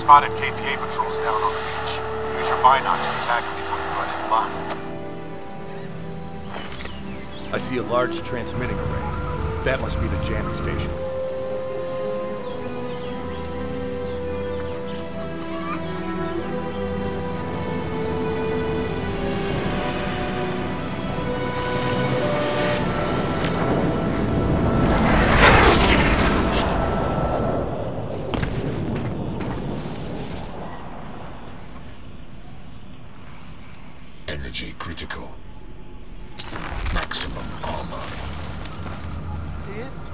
spotted KPA patrols down on the beach. Use your binocs to tag them before you run in blind. I see a large transmitting array. That must be the jamming station. Energy critical. Maximum armor. See it?